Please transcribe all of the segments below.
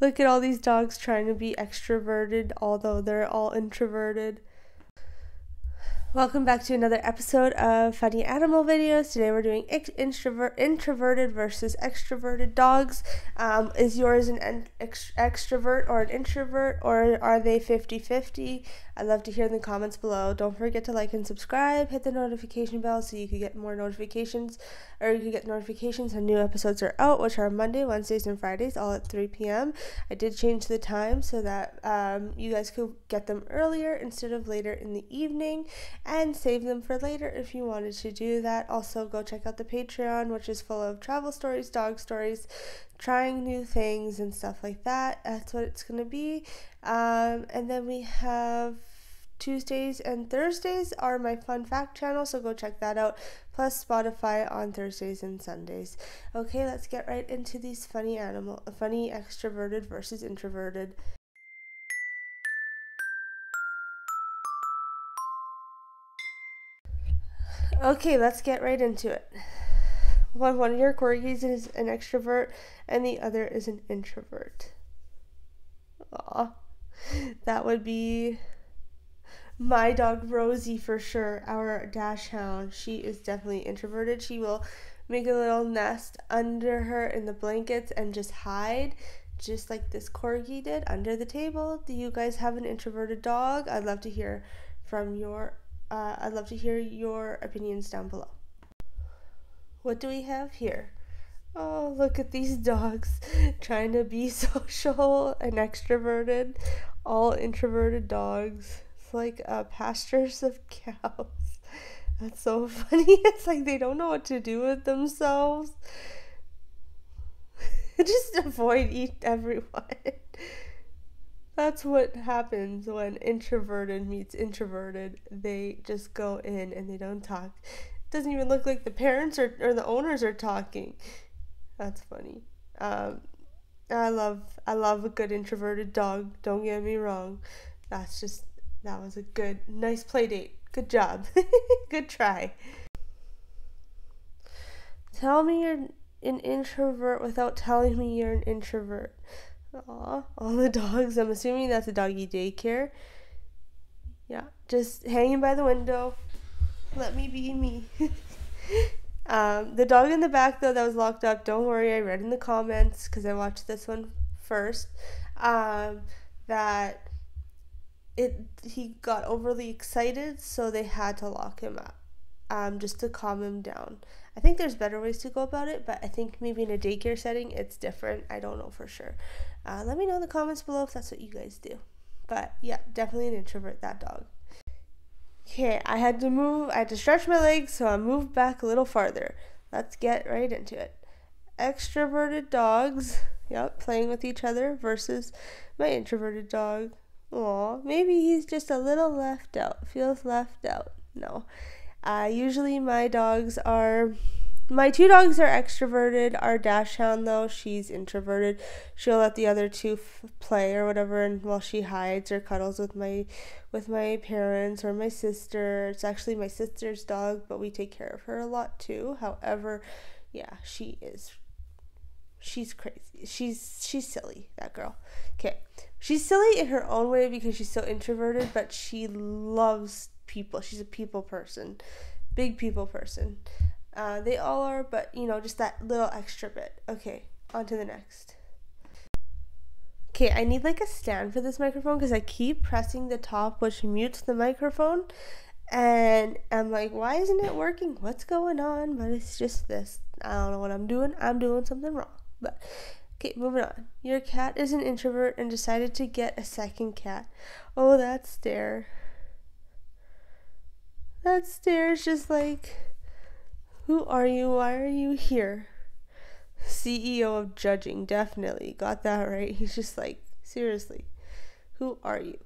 Look at all these dogs trying to be extroverted, although they're all introverted. Welcome back to another episode of Funny Animal Videos. Today we're doing introverted versus extroverted dogs. Is yours an extrovert or an introvert, or are they 50-50? I'd love to hear in the comments below. Don't forget to like and subscribe. Hit the notification bell so you can get notifications when new episodes are out, which are Monday, Wednesdays, and Fridays, all at 3 p.m. I did change the time so that you guys could get them earlier instead of later in the evening, and save them for later if you wanted to do that. Also, go check out the Patreon, which is full of travel stories, dog stories, trying new things and stuff like that. That's what it's gonna be. And then we have Tuesdays and Thursdays are my fun fact channel, so go check that out, plus Spotify on Thursdays and Sundays. Okay, let's get right into these funny extroverted versus introverted. Okay, let's get right into it. One of your corgis is an extrovert and the other is an introvert. Aw, that would be my dog Rosie for sure, our dash hound. She is definitely introverted. She will make a little nest under her in the blankets and just hide, just like this corgi did, under the table. Do you guys have an introverted dog? I'd love to hear your opinions down below. What do we have here? Oh, look at these dogs trying to be social and extroverted. All introverted dogs. It's like pastures of cows. That's so funny. It's like they don't know what to do with themselves. Just avoid everyone. That's what happens when introverted meets introverted. They just go in and they don't talk. It doesn't even look like the parents or the owners are talking. That's funny. I love a good introverted dog. Don't get me wrong. That was a good, nice play date. Good job. Good try. Tell me you're an introvert without telling me you're an introvert. Aw, all the dogs. I'm assuming that's a doggy daycare. Yeah, just hanging by the window. Let me be me. The dog in the back, though, that was locked up, don't worry, I read in the comments, because I watched this one first, that he got overly excited, so they had to lock him up, just to calm him down. I think there's better ways to go about it, but I think maybe in a daycare setting it's different. I don't know for sure. Let me know in the comments below if that's what you guys do. But yeah, definitely an introvert, that dog. Okay, I had to stretch my legs, so I moved back a little farther. Let's get right into it. Extroverted dogs, yep, playing with each other versus my introverted dog. Aw, maybe he's just a little left out, feels left out. No. Usually my two dogs are extroverted. Our dash hound, though, she's introverted. She'll let the other two play or whatever, and while she hides or cuddles with my parents or my sister. It's actually my sister's dog, but we take care of her a lot too. However, yeah, she's crazy. She's silly, that girl. Okay, she's silly in her own way because she's so introverted, but she loves people. She's a people person, big people person. They all are, but you know, just that little extra bit. Okay, on to the next. Okay, I need like a stand for this microphone because I keep pressing the top, which mutes the microphone, and I'm like, why isn't it working? What's going on? But it's just this. I don't know what I'm doing. I'm doing something wrong. But okay, moving on. Your cat is an introvert and decided to get a second cat. Oh, that stare. That stare is just like, who are you? Why are you here? CEO of judging, definitely. Got that right. He's just like, seriously, who are you?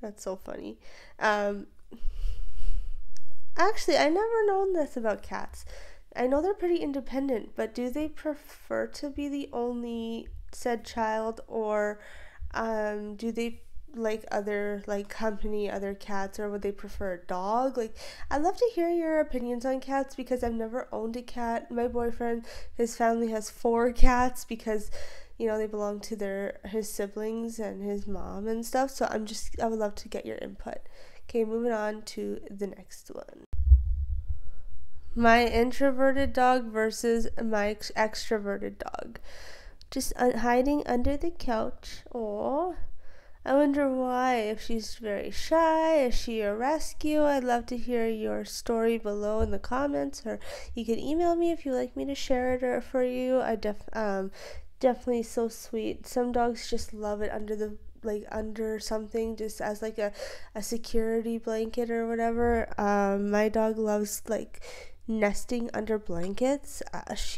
That's so funny. Actually, I never known this about cats. I know they're pretty independent, but do they prefer to be the only said child, or do they like other, like company, other cats, or would they prefer a dog? Like, I'd love to hear your opinions on cats because I've never owned a cat. My boyfriend, his family has 4 cats because they belong to his siblings and his mom and stuff. So I would love to get your input. Okay, moving on to the next one. My introverted dog versus my extroverted dog. Just hiding under the couch. Aww. I wonder why, if she's very shy, is she a rescue? I'd love to hear your story below in the comments, or you can email me if you'd like me to share it or for you. Definitely so sweet. Some dogs just love it under something, just as like a security blanket or whatever. My dog loves nesting under blankets. That's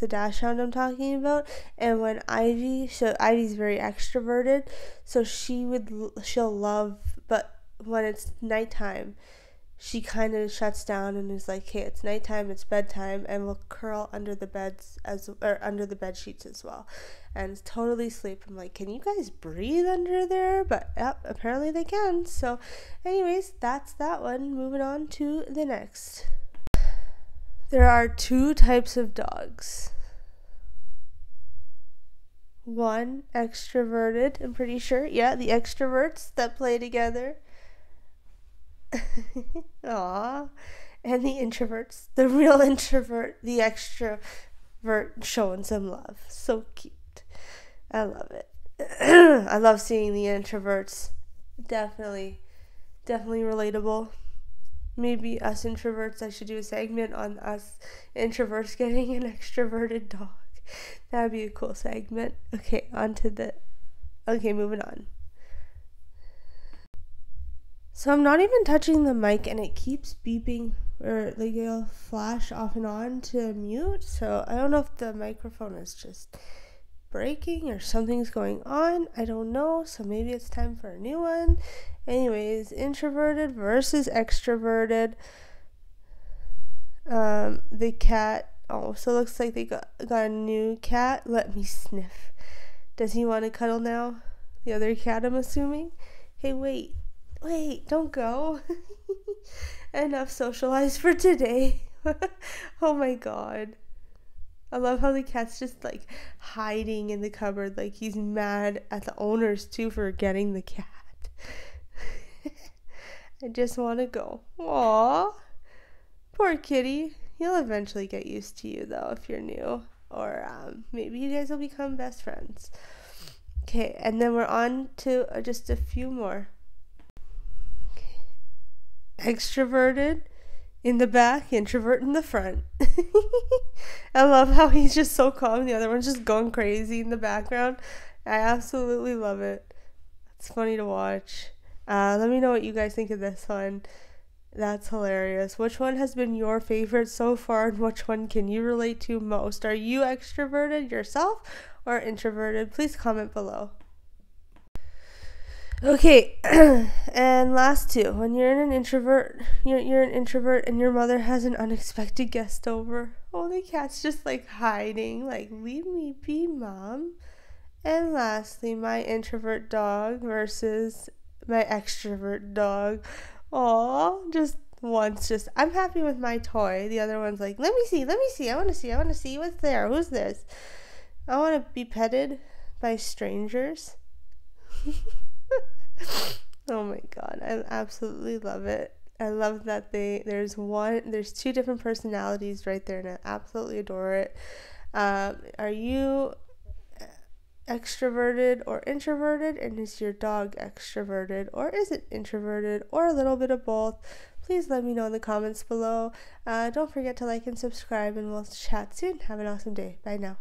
the dachshund I'm talking about. And when Ivy, so Ivy's very extroverted, so she'll love, but when it's nighttime, she kind of shuts down and is like, hey, it's nighttime, it's bedtime, and will curl under the beds under the bed sheets as well, and totally sleep. I'm like, can you guys breathe under there? But yep, apparently they can. So anyways, that's that one. Moving on to the next. There are two types of dogs. One, extroverted, I'm pretty sure. Yeah, the extroverts that play together. Aww. And the introverts. The real introvert, the extrovert showing some love. So cute. I love it. I love seeing the introverts. Definitely relatable. Maybe us introverts, I should do a segment on us introverts getting an extroverted dog. That'd be a cool segment. Okay, moving on. So I'm not even touching the mic and it keeps beeping, or it'll flash off and on to mute. So I don't know if the microphone is just breaking or something's going on. I don't know. So maybe it's time for a new one. Anyways, introverted versus extroverted. The cat also looks like they got a new cat. Let me sniff. Does he want to cuddle now? The other cat, I'm assuming. Hey, wait, don't go. Enough socialized for today. Oh my god. I love how the cat's just hiding in the cupboard. He's mad at the owners too for getting the cat. I just want to go. Aww. Poor kitty. He'll eventually get used to you, though, if you're new. Or maybe you guys will become best friends. Okay, and then we're on to just a few more. Okay. Extroverted in the back, introvert in the front. I love how he's just so calm. The other one's just going crazy in the background. I absolutely love it. It's funny to watch. Let me know what you guys think of this one. That's hilarious. Which one has been your favorite so far, and which one can you relate to most? Are you extroverted yourself or introverted? Please comment below. Okay, and last two. When you're an introvert and your mother has an unexpected guest over. Oh, the cat's just hiding, leave me be, mom. And lastly, my introvert dog versus my extrovert dog. Aww, I'm happy with my toy. The other one's like, let me see, I want to see what's there, who's this, I want to be petted by strangers. Oh my god, I absolutely love it. I love that there's two different personalities right there, and I absolutely adore it. Are you extroverted or introverted, and is your dog extroverted, or is it introverted, or a little bit of both? Please let me know in the comments below. Don't forget to like and subscribe, and we'll chat soon. Have an awesome day. Bye now.